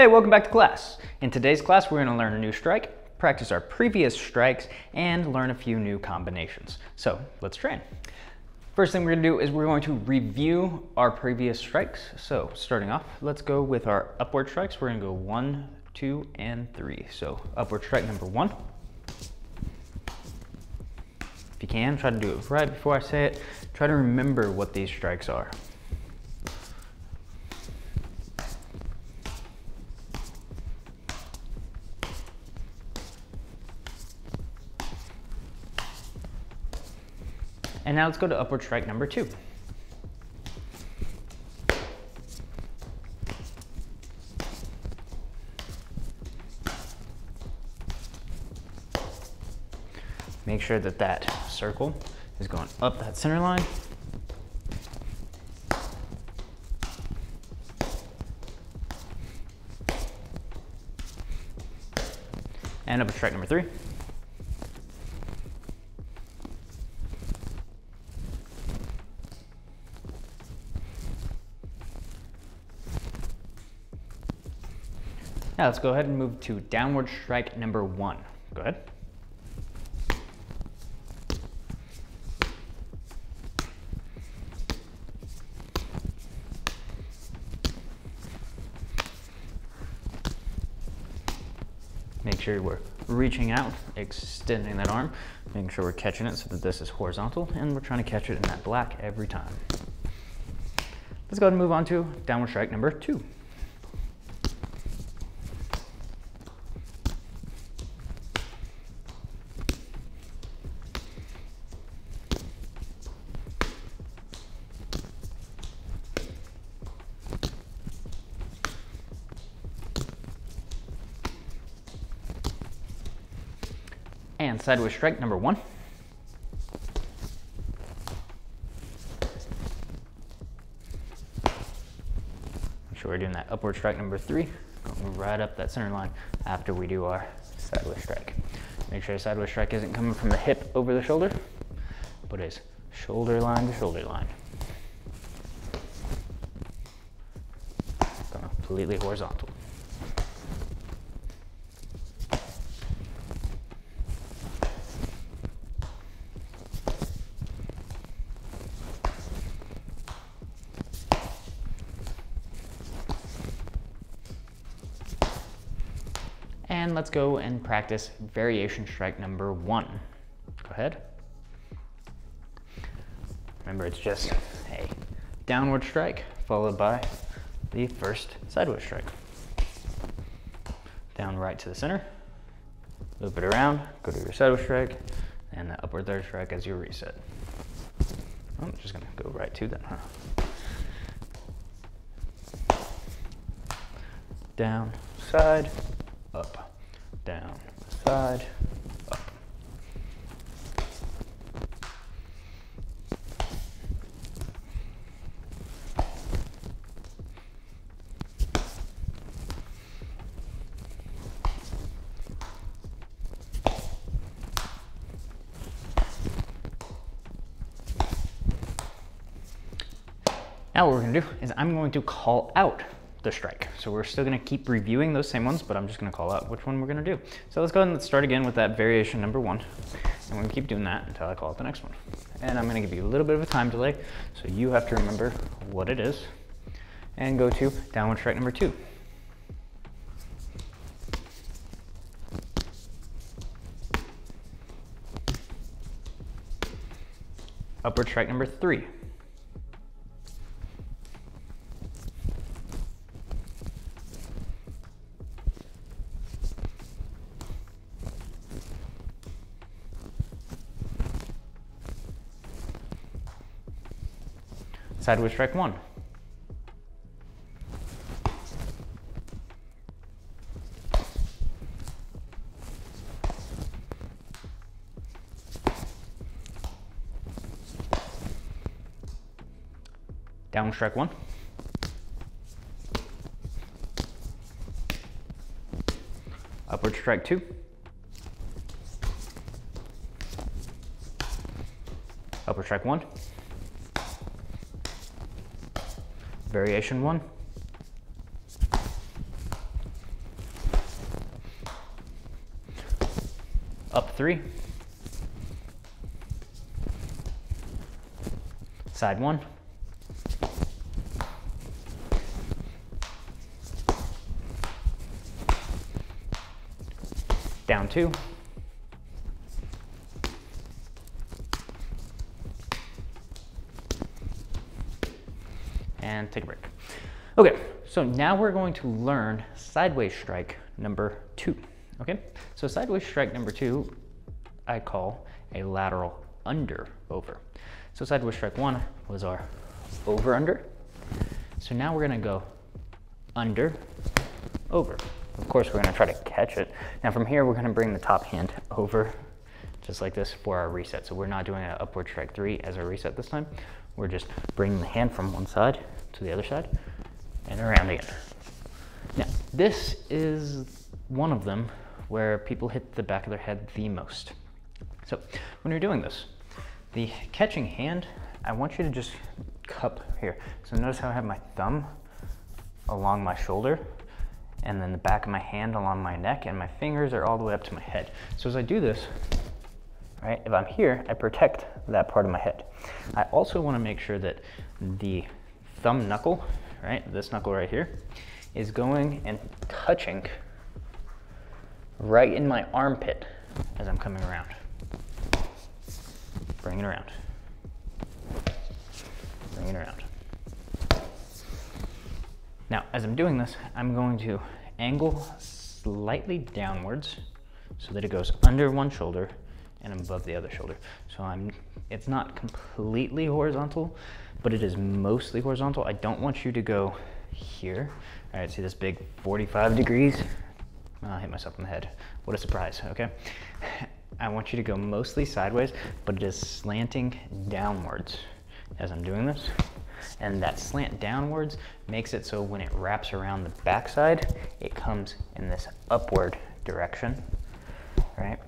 Hey, welcome back to class. In today's class, we're going to learn a new strike, practice our previous strikes, and learn a few new combinations. So let's train. First thing we're going to do is we're going to review our previous strikes. So starting off, let's go with our upward strikes. We're going to go 1, 2, and 3. So upward strike number 1. If you can, try to do it right before I say it. Try to remember what these strikes are. And now let's go to upward strike number 2. Make sure that that circle is going up that center line. And upward strike number 3. Now let's go ahead and move to downward strike number 1. Go ahead. Make sure we're reaching out, extending that arm, making sure we're catching it so that this is horizontal, and we're trying to catch it in that black every time. Let's go ahead and move on to downward strike number 2. And sideways strike number 1. Make sure we're doing that upward strike number 3. Going right up that center line after we do our sideways strike. Make sure the sideways strike isn't coming from the hip over the shoulder, but is shoulder line to shoulder line. Going completely horizontal. And let's go and practice variation strike number 1. Go ahead. Remember, it's just a downward strike followed by the first sideways strike. Down right to the center, loop it around, go to your sideways strike, and the upward third strike as your reset. I'm just gonna go right to that, huh? Down, side, up, down, side, up. Now what we're going to do is I'm going to call out the strike. So we're still going to keep reviewing those same ones, but I'm just going to call out which one we're going to do. So let's go ahead and let's start again with that variation number 1. And we're going to keep doing that until I call out the next one. And I'm going to give you a little bit of a time delay, so you have to remember what it is. And go to downward strike number 2. Upward strike number 3. Sideways strike 1. Downward strike 1. Upward strike 2. Upward strike 1. Variation 1, Up 3. Side 1. Down 2. And take a break. Okay, so now we're going to learn sideways strike number 2. Okay, so sideways strike number 2, I call a lateral under over. So sideways strike 1 was our over under. So now we're gonna go under over. Of course, we're gonna try to catch it. Now from here, we're gonna bring the top hand over just like this for our reset. So we're not doing an upward strike 3 as our reset this time. We're just bringing the hand from one side to the other side and around again. Now, this is one of them where people hit the back of their head the most. So when you're doing this, the catching hand, I want you to just cup here. So notice how I have my thumb along my shoulder and then the back of my hand along my neck, and my fingers are all the way up to my head. So as I do this, right, if I'm here, I protect that part of my head. I also want to make sure that the thumb knuckle, right, this knuckle right here, is going and touching right in my armpit as I'm coming around. Bring it around. Bring it around. Now, as I'm doing this, I'm going to angle slightly downwards so that it goes under one shoulder and above the other shoulder. So it's not completely horizontal, but it is mostly horizontal. I don't want you to go here. All right, see this big 45 degrees? I hit myself in the head. What a surprise, okay? I want you to go mostly sideways, but it is slanting downwards as I'm doing this. And that slant downwards makes it so when it wraps around the backside, it comes in this upward direction, right?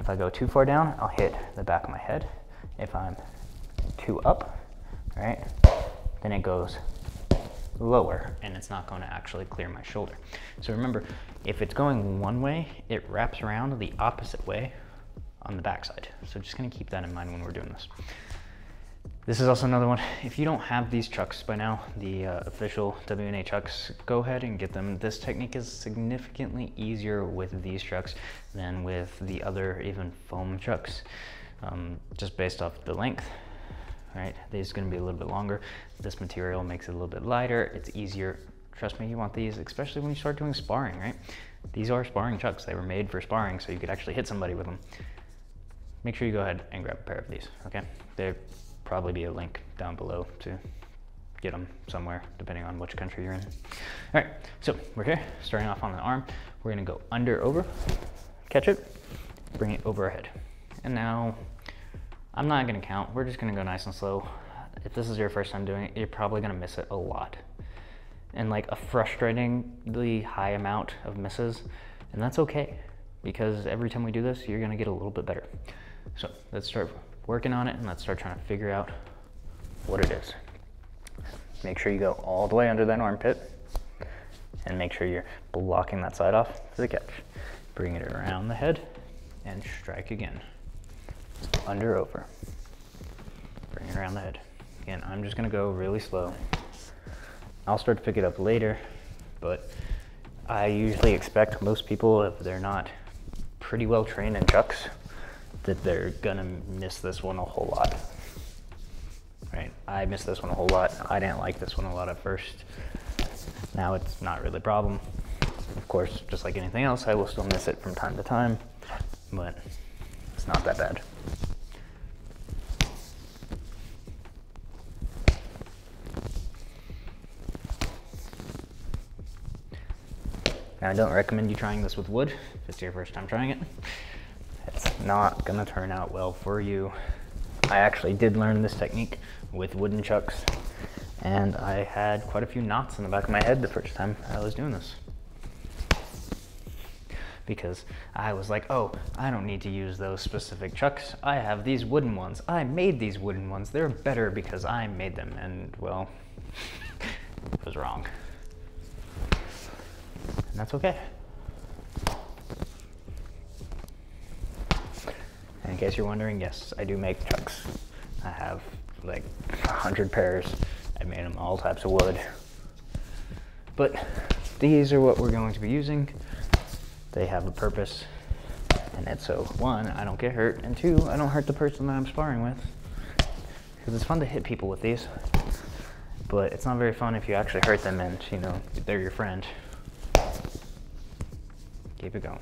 If I go too far down, I'll hit the back of my head. If I'm too up, right, then it goes lower and it's not going to actually clear my shoulder. So remember, if it's going one way, it wraps around the opposite way on the backside. So just going to keep that in mind when we're doing this. This is also another one. If you don't have these chucks by now, the official WNA chucks, go ahead and get them. This technique is significantly easier with these chucks than with the other even foam chucks, just based off the length. Right, these are going to be a little bit longer. This material makes it a little bit lighter. It's easier. Trust me, you want these, especially when you start doing sparring, right? These are sparring chucks. They were made for sparring, so you could actually hit somebody with them. Make sure you go ahead and grab a pair of these, okay? There'll probably be a link down below to get them somewhere, depending on which country you're in. All right, so we're here, starting off on the arm. We're going to go under, over, catch it, bring it over our head. And now, I'm not going to count. We're just going to go nice and slow. If this is your first time doing it, you're probably going to miss it a lot. And like a frustratingly high amount of misses. And that's okay, because every time we do this, you're going to get a little bit better. So let's start working on it and let's start trying to figure out what it is. Make sure you go all the way under that armpit and make sure you're blocking that side off to the catch. Bring it around the head and strike again. Under, over. Bring it around the head. Again, I'm just going to go really slow. I'll start to pick it up later, but I usually expect most people, if they're not pretty well trained in chucks, that they're going to miss this one a whole lot. Right? I missed this one a whole lot. I didn't like this one a lot at first. Now it's not really a problem. Of course, just like anything else, I will still miss it from time to time, but it's not that bad. Now, I don't recommend you trying this with wood if it's your first time trying it. It's not gonna turn out well for you. I actually did learn this technique with wooden chucks, and I had quite a few knots in the back of my head the first time I was doing this. Because I was like, oh, I don't need to use those specific chucks. I have these wooden ones. I made these wooden ones. They're better because I made them. And well, it was wrong. And that's okay. case you're wondering, yes, I do make chucks. I have like 100 pairs. I made them all types of wood. But these are what we're going to be using. They have a purpose, and that's so, one, I don't get hurt, and two, I don't hurt the person that I'm sparring with. Because it's fun to hit people with these, but it's not very fun if you actually hurt them and, you know, they're your friend. Keep it going.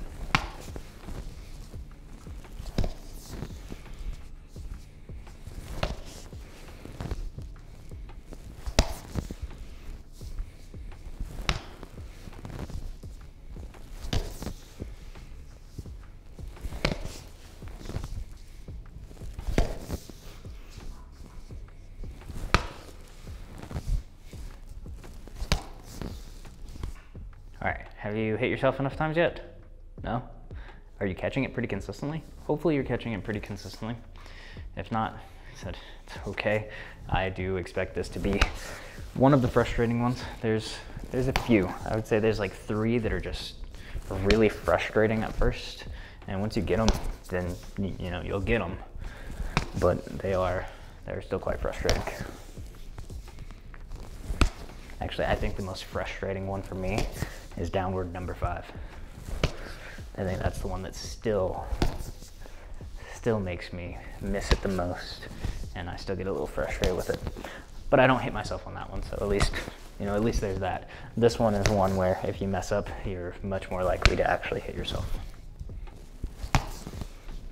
Have you hit yourself enough times yet? No? Are you catching it pretty consistently? Hopefully you're catching it pretty consistently. If not, I said it's okay. I do expect this to be one of the frustrating ones. There's a few. I would say there's like three that are just really frustrating at first. And once you get them, then you know, you'll get them. But they're still quite frustrating. Actually, I think the most frustrating one for me is downward number 5. I think that's the one that still makes me miss it the most, and I still get a little frustrated with it. But I don't hit myself on that one, so at least there's that. This one is one where if you mess up, you're much more likely to actually hit yourself.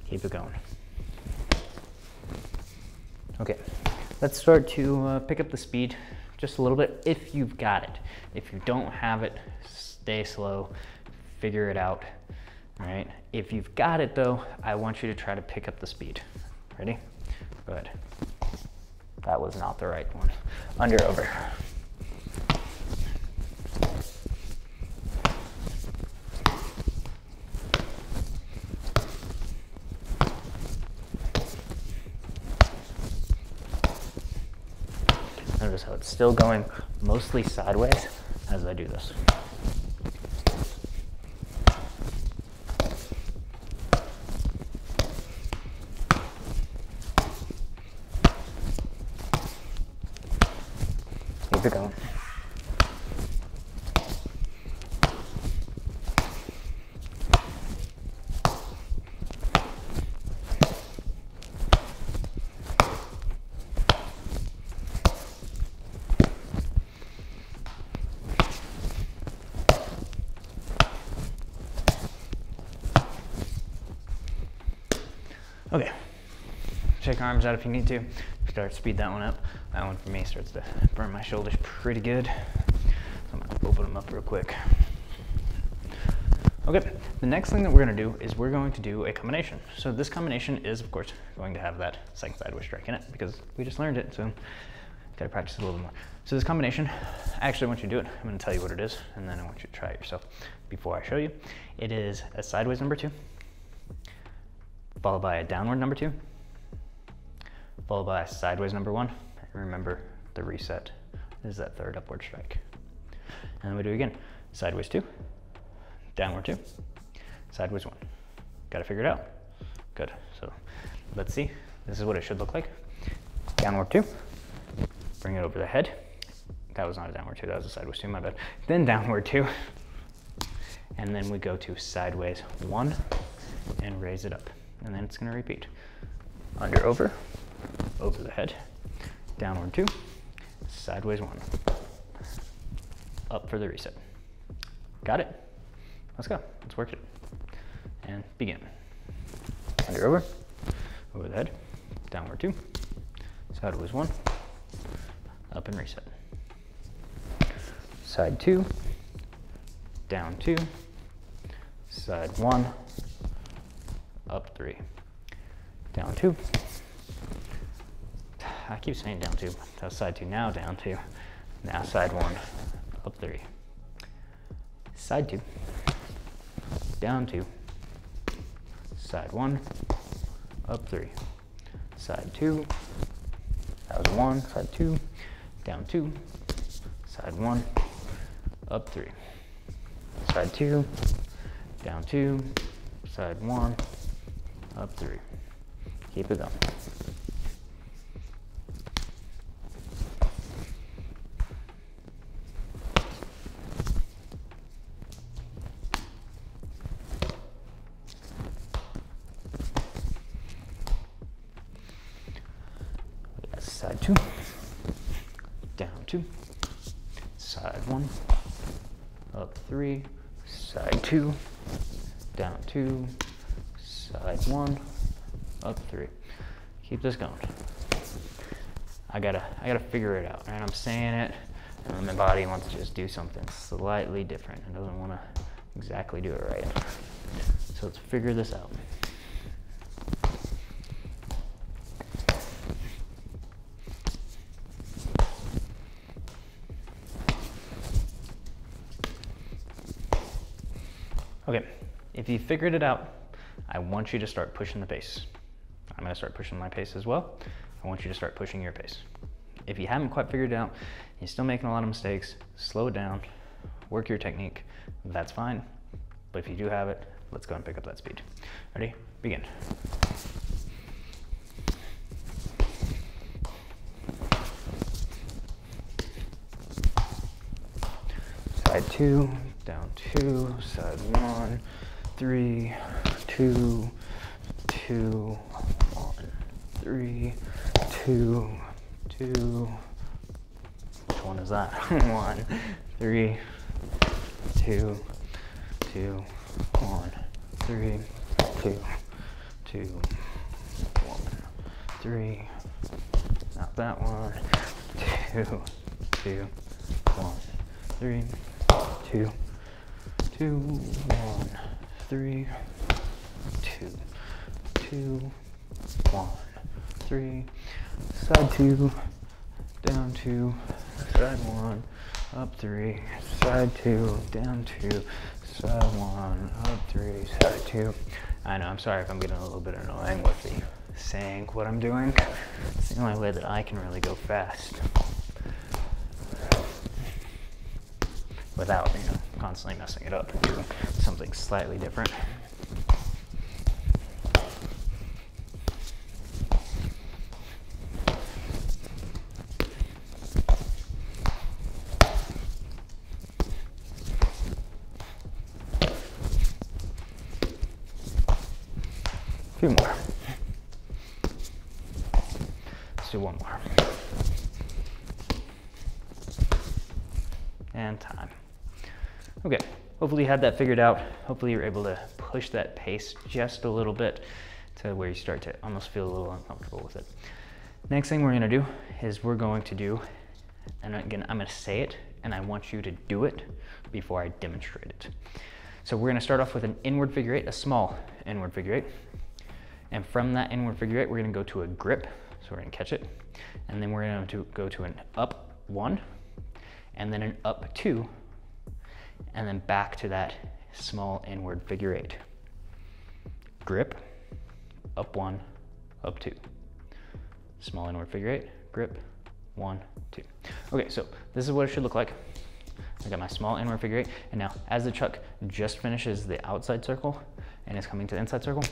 Keep it going. Okay, let's start to pick up the speed just a little bit if you've got it. If you don't have it, stay slow, figure it out, all right? If you've got it though, I want you to try to pick up the speed. Ready? Good. That was not the right one. Under, over. Notice how it's still going mostly sideways as I do this. Keep it going. Okay, check arms out if you need to. Start to speed that one up. That one for me starts to burn my shoulders pretty good. So I'm gonna open them up real quick. Okay, the next thing that we're gonna do is we're going to do a combination. So this combination is of course going to have that second sideways strike in it because we just learned it, so gotta practice it a little bit more. So this combination, I actually want you to do it. I'm gonna tell you what it is and then I want you to try it yourself before I show you. It is a sideways number 2, followed by a downward number 2, followed by a sideways number 1. And remember the reset is that third upward strike. And then we do it again. Sideways 2, downward 2, sideways 1. Got to figure it out. Good. So let's see. This is what it should look like. Downward 2, bring it over the head. That was not a downward 2, that was a sideways 2, my bad. Then downward 2, and then we go to sideways 1 and raise it up. And then it's going to repeat. Under, over, over the head, downward 2, sideways 1, up for the reset. Got it? Let's go. Let's work it. And begin. Under, over, over the head, downward 2, sideways 1, up and reset. Side 2, down 2, side 1, up 3, down 2. I keep saying down 2, that's side 2, now down 2, now side 1, up 3, side 2, down 2, side 1, up 3, side 2, that was 1, side 2, down 2, side 1, up 3, side 2, down 2, side 1, up 3, Keep it up. Side two, down two, side one, up three, side two, down two, side one, up three. Keep this going. I gotta figure it out, right? I'm saying it, and my body wants to just do something slightly different. It doesn't want to exactly do it right. So let's figure this out. Okay, if you figured it out, I want you to start pushing the pace. I'm gonna start pushing my pace as well. I want you to start pushing your pace. If you haven't quite figured it out, you're still making a lot of mistakes, slow down, work your technique, that's fine. But if you do have it, let's go and pick up that speed. Ready? Begin. Side two. Down two, side one, three, two, two, one, three, two, two. Which one is that? One, three, two, two, one, three, two, two, one, three. Not that one. Two, two, one, three, two. 2, 1, 3, 2, 2, 1, 3, side two, down two, side one, up three, side two, down two, side one, up three, side two. I know, I'm sorry if I'm getting a little bit annoying with the saying what I'm doing. It's the only way that I can really go fast without, you know, constantly messing it up and doing something slightly different. A few more. Let's do one more. And time. Okay, hopefully you had that figured out. Hopefully you're able to push that pace just a little bit to where you start to almost feel a little uncomfortable with it. Next thing we're gonna do is we're going to do, and again, I'm gonna say it, and I want you to do it before I demonstrate it. So we're gonna start off with an inward figure eight, a small inward figure eight. And from that inward figure eight, we're gonna go to a grip. So we're gonna catch it. And then we're gonna go to an up one, and then an up two, and then back to that small inward figure eight. Grip, up one, up two. Small inward figure eight, grip, one, two. Okay, so this is what it should look like. I got my small inward figure eight, and now as the chuck just finishes the outside circle and is coming to the inside circle,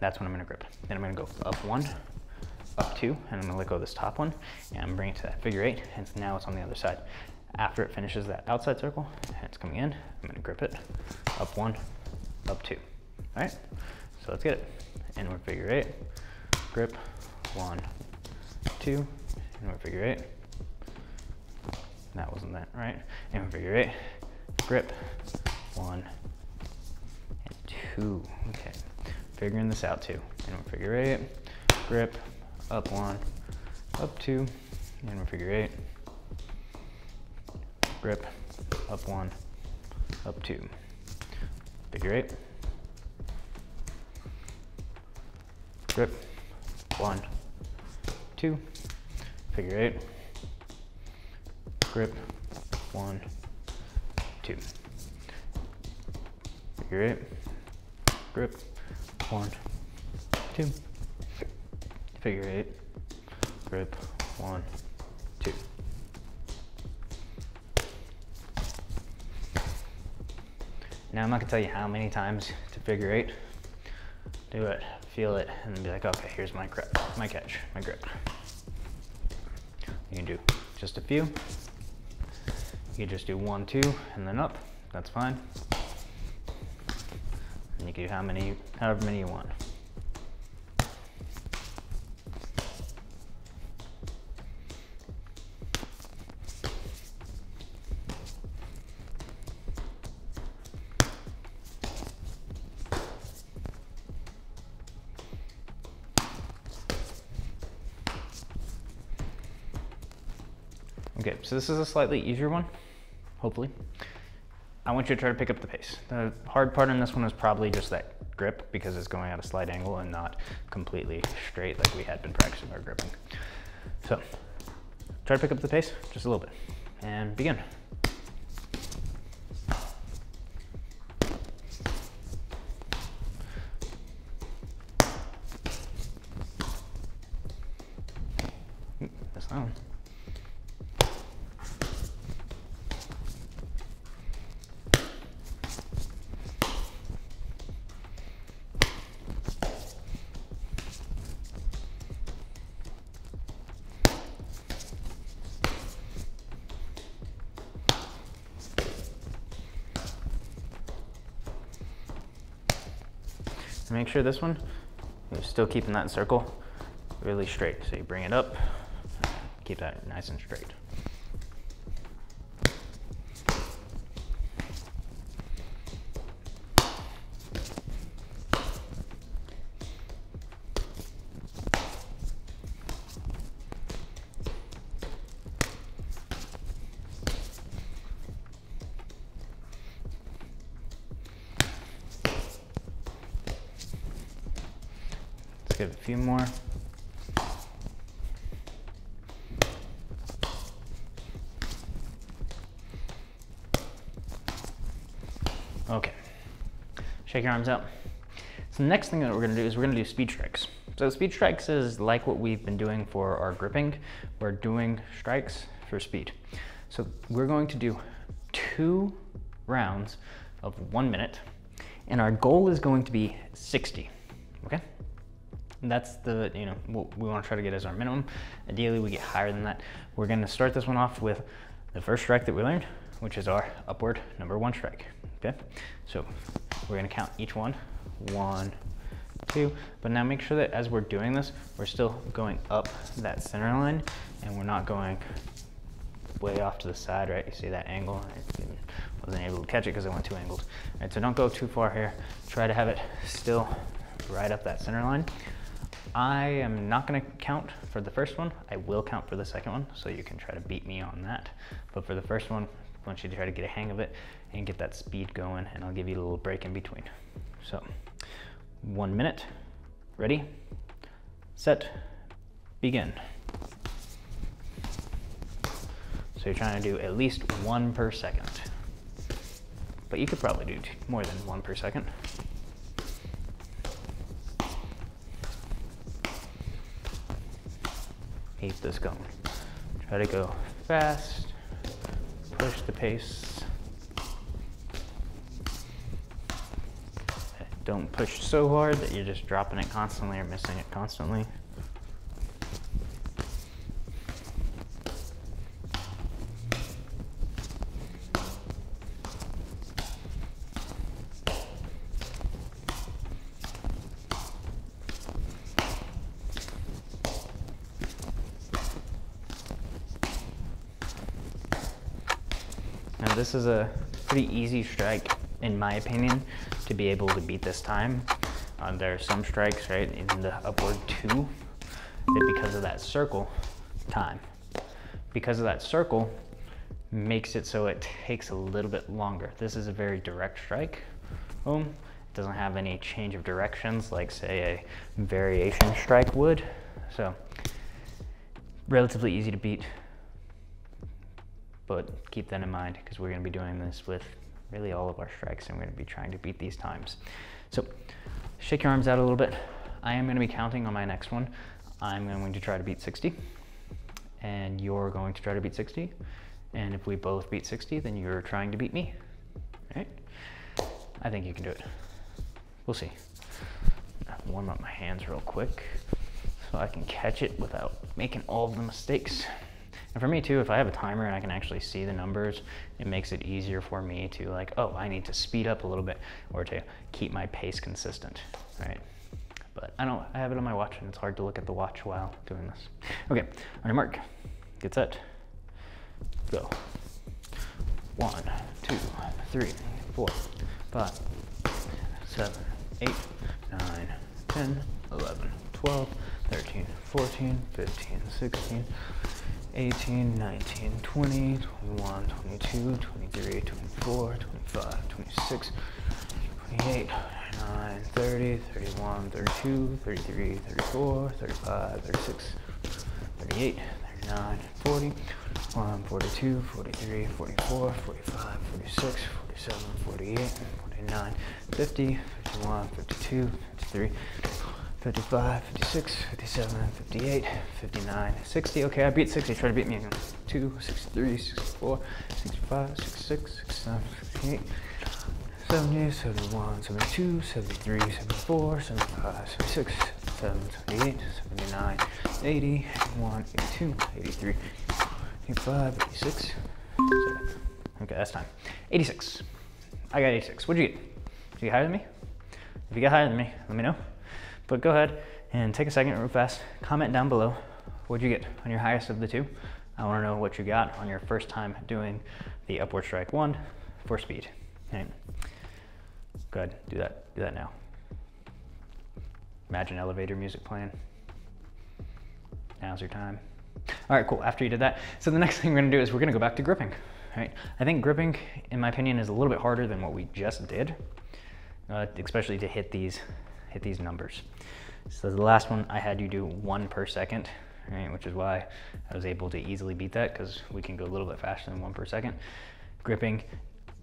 that's when I'm gonna grip. Then I'm gonna go up one, up two, and I'm gonna let go of this top one, and I'm bringing it to that figure eight, and now it's on the other side. After it finishes that outside circle, and it's coming in, I'm gonna grip it, up one, up two. All right, so let's get it. Inward figure eight, grip, one, two, inward figure eight. That wasn't that, right? Inward figure eight, grip, one, and two. Okay, figuring this out too. Inward figure eight, grip, up one, up two, inward figure eight. Grip, up one, up two. Figure eight. Grip, one, two. Figure eight. Grip, one, two. Figure eight. Grip, one, two. Figure eight. Grip, one, two. Now I'm not gonna tell you how many times to figure eight. Do it feel it, and then be like, okay, here's my grip, my catch, my grip. You can do just a few. You can just do 1, 2, and then up. That's fine. And you can do however many you want. Okay, so this is a slightly easier one, hopefully. I want you to try to pick up the pace. The hard part in this one is probably just that grip, because it's going at a slight angle and not completely straight like we had been practicing our gripping. So try to pick up the pace just a little bit and begin. That's not one. Make sure this one, you're still keeping that circle really straight. So you bring it up, keep that nice and straight. Give it a few more. Okay, shake your arms out. So the next thing that we're gonna do is we're gonna do speed strikes. So speed strikes is like what we've been doing for our gripping. We're doing strikes for speed. So we're going to do 2 rounds of 1 minute, and our goal is going to be 60, okay? That's the, you know, what we want to try to get as our minimum. Ideally, we get higher than that. We're going to start this one off with the first strike that we learned, which is our upward number 1 strike, okay? So we're going to count each one, 1, 2, but now make sure that as we're doing this, we're still going up that center line and we're not going way off to the side, right? You see that angle? I wasn't able to catch it because I went too angled. All right, so don't go too far here. Try to have it still right up that center line. I am not going to count for the first one. I will count for the second one, so you can try to beat me on that. But for the first one, I want you to try to get a hang of it and get that speed going, and I'll give you a little break in between. So 1 minute, ready, set, begin. So you're trying to do at least 1 per second, but you could probably do more than 1 per second. Keep this going. Try to go fast, push the pace. Don't push so hard that you're just dropping it constantly or missing it constantly. Now this is a pretty easy strike, in my opinion, to be able to beat this time. There are some strikes, right, in the upward 2, that because of that circle, time. Because of that circle, makes it so it takes a little bit longer. This is a very direct strike. Boom. It doesn't have any change of directions like, say, a variation strike would. So, relatively easy to beat. But keep that in mind, because we're going to be doing this with really all of our strikes, and we're going to be trying to beat these times. So shake your arms out a little bit. I am going to be counting on my next one. I'm going to try to beat 60, and you're going to try to beat 60. And if we both beat 60, then you're trying to beat me. All right? I think you can do it. We'll see. warm up my hands real quick so I can catch it without making all of the mistakes. And for me too, if I have a timer and I can actually see the numbers, it makes it easier for me to like, oh, I need to speed up a little bit or to keep my pace consistent, right? But I have it on my watch and it's hard to look at the watch while doing this. Okay, on your mark, get set, go. 1, 2, 3, 4, 5, 7, 8, 9, 10, 11, 12, 13, 14, 15, 16, 18, 19, 20, 21, 22, 23, 24, 25, 26, 28, 29, 30, 31, 32, 33, 34, 35, 36, 37, 48, 49, 50, 51, 52, 53, 54, 55, 56, 57, 58, 59, 60. Okay, I beat 60. Try to beat me again. 62, 63, 64, 65, 66, 67, 68, 70, 71, 72, 73, 74, 75, 76, 77, 78, 79, 80, 81, 82, 83, 85, 86, 87. Okay, that's time. 86. I got 86. What'd you get? Did you get higher than me? If you got higher than me, let me know. But go ahead and take a second real fast. Comment down below. What'd you get on your highest of the two? I want to know what you got on your first time doing the upward strike one for speed. All right. Go ahead, do that now. Imagine elevator music playing. Now's your time. All right, cool, after you did that. So the next thing we're gonna do is we're gonna go back to gripping, right? I think gripping, in my opinion, is a little bit harder than what we just did, especially to hit these numbers. So the last one, I had you do 1 per second, right? Which is why I was able to easily beat that because we can go a little bit faster than 1 per second. Gripping,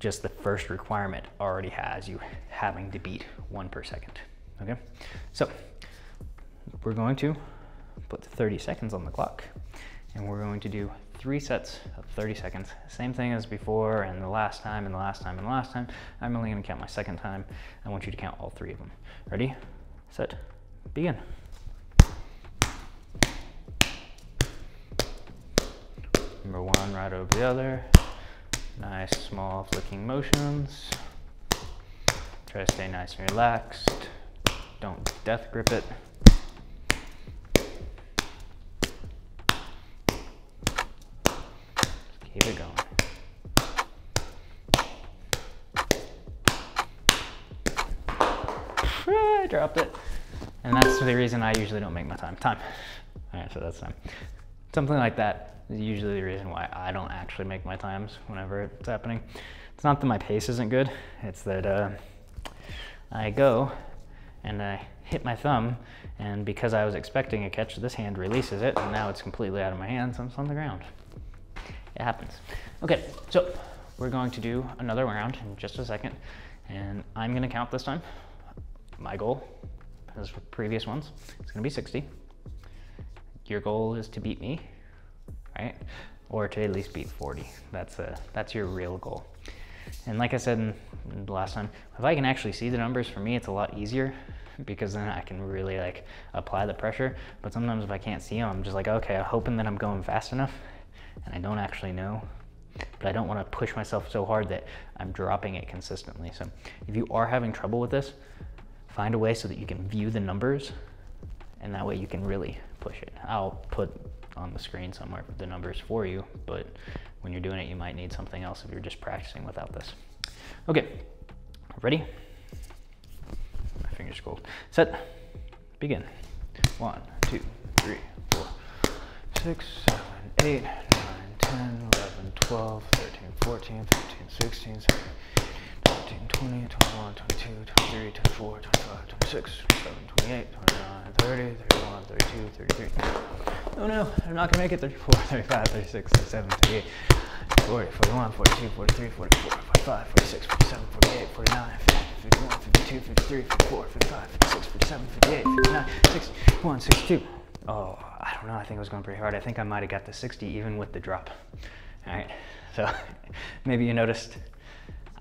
just the first requirement already has you having to beat 1 per second, okay? So we're going to put 30 seconds on the clock and we're going to do 3 sets of 30 seconds. Same thing as before and the last time and the last time and the last time. I'm only gonna count my second time. I want you to count all 3 of them. Ready, set, begin. Number 1 right over the other. Nice small flicking motions. Try to stay nice and relaxed. Don't death grip it. Just keep it going. I dropped it. And that's the reason I usually don't make my time. All right, so that's time. Something like that is usually the reason why I don't actually make my times whenever it's happening. It's not that my pace isn't good, it's that I go and I hit my thumb, and because I was expecting a catch, this hand releases it, and now it's completely out of my hands, and it's on the ground. It happens. Okay, so we're going to do another round in just a second, and I'm gonna count this time. My goal, as for previous ones, it's gonna be 60. Your goal is to beat me, right? Or to at least beat 40. That's your real goal. And like I said in the last time, if I can actually see the numbers, for me, it's a lot easier because then I can really like apply the pressure. But sometimes if I can't see them, I'm just like, okay, I'm hoping that I'm going fast enough and I don't actually know, but I don't want to push myself so hard that I'm dropping it consistently. So if you are having trouble with this, find a way so that you can view the numbers and that way you can really push it. I'll put on the screen somewhere the numbers for you, but when you're doing it, you might need something else if you're just practicing without this. Okay, ready? My fingers cold. Set, begin. 1, 2, 3, 4, 6, 7, 8, 9, 10, 11, 12, 13, 14, 15, 16, 17, 18, 19, 20, 21, 22, 23, 24, 25, 26, 27, 28, 29, 30, 31, 32, 33. Oh no, I'm not gonna make it. 34, 35, 36, 37, 38, 40, 41, 42, 43, 44, 45, 46, 47, 48, 49, 50, 51, 52, 53, 54, 55, 56, 57, 58, 59, 61, 62. Oh, I don't know, I think I was going pretty hard. I think I might've got the 60 even with the drop. All right, so maybe you noticed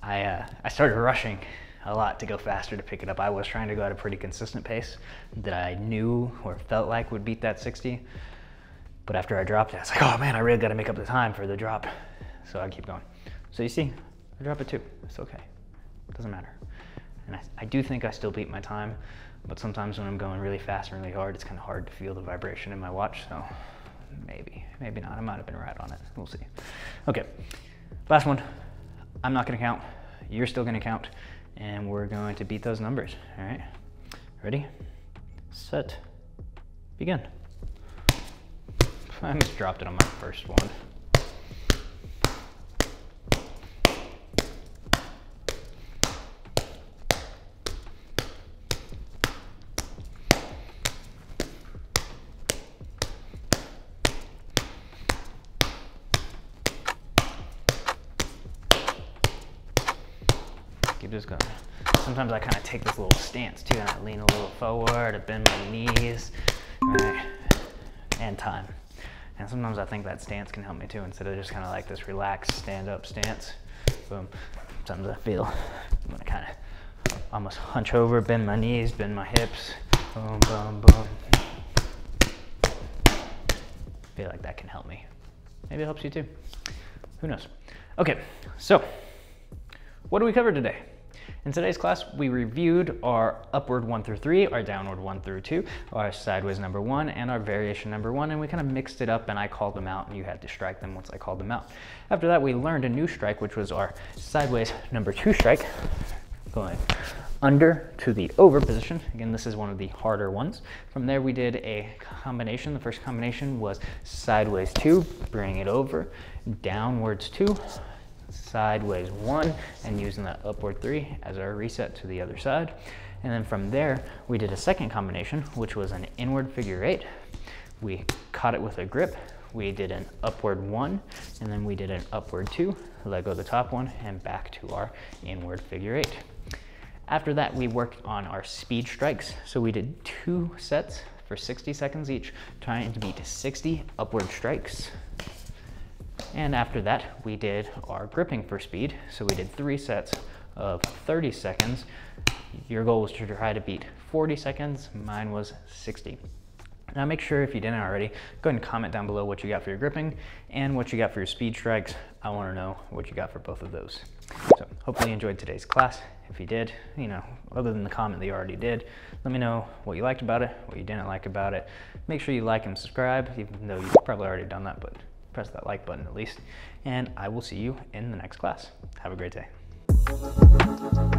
I started rushing a lot to go faster to pick it up. I was trying to go at a pretty consistent pace that I knew or felt like would beat that 60. But after I dropped it, I was like, oh man, I really got to make up the time for the drop. So I keep going. So you see, I drop it too. It's okay. It doesn't matter. And I do think I still beat my time, but sometimes when I'm going really fast and really hard, it's kind of hard to feel the vibration in my watch. So maybe, maybe not. I might have been right on it. We'll see. Okay. Last one. I'm not going to count. You're still going to count. And we're going to beat those numbers. All right. Ready? Set. Begin. I just dropped it on my first one. Just going. Sometimes I kind of take this little stance too, and I lean a little forward, I bend my knees, right? And time. And sometimes I think that stance can help me too, instead of just kind of like this relaxed stand up stance. Boom. Sometimes I feel when I kind of almost hunch over, bend my knees, bend my hips. Boom, boom, boom. I feel like that can help me. Maybe it helps you too. Who knows? Okay, so what do we cover today? In today's class, we reviewed our upward 1 through 3, our downward 1 through 2, our sideways number 1, and our variation number 1, and we kind of mixed it up and I called them out and you had to strike them once I called them out. After that, we learned a new strike, which was our sideways number 2 strike, going under to the over position. Again, this is one of the harder ones. From there, we did a combination. The first combination was sideways 2, bring it over, downwards 2, sideways 1, and using that upward 3 as our reset to the other side. And then from there, we did a second combination, which was an inward figure 8. We caught it with a grip. We did an upward 1, and then we did an upward 2, let go of the top one, and back to our inward figure 8. After that, we worked on our speed strikes. So we did 2 sets for 60 seconds each, trying to beat 60 upward strikes. And after that, we did our gripping for speed. So we did 3 sets of 30 seconds. Your goal was to try to beat 40 seconds. Mine was 60. Now make sure, if you didn't already, go ahead and comment down below what you got for your gripping and what you got for your speed strikes. I want to know what you got for both of those. So hopefully you enjoyed today's class. If you did, you know, other than the comment that you already did, let me know what you liked about it, what you didn't like about it. Make sure you like and subscribe, even though you've probably already done that, but press that like button at least, and I will see you in the next class. Have a great day.